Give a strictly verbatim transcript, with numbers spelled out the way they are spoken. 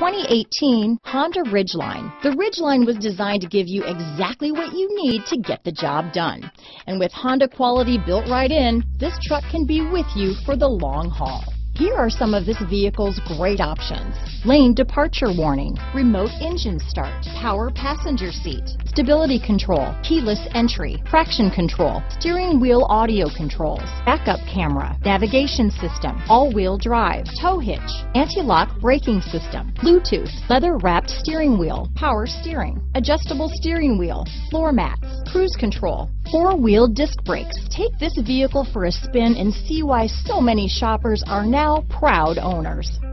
twenty eighteen Honda Ridgeline. The Ridgeline was designed to give you exactly what you need to get the job done. And with Honda quality built right in, this truck can be with you for the long haul. Here are some of this vehicle's great options: lane departure warning, remote engine start, power passenger seat, stability control, keyless entry, traction control, steering wheel audio controls, backup camera, navigation system, all-wheel drive, tow hitch, anti-lock braking system, Bluetooth, leather-wrapped steering wheel, power steering, adjustable steering wheel, floor mats, cruise control, four-wheel disc brakes. Take this vehicle for a spin and see why so many shoppers are now proud owners.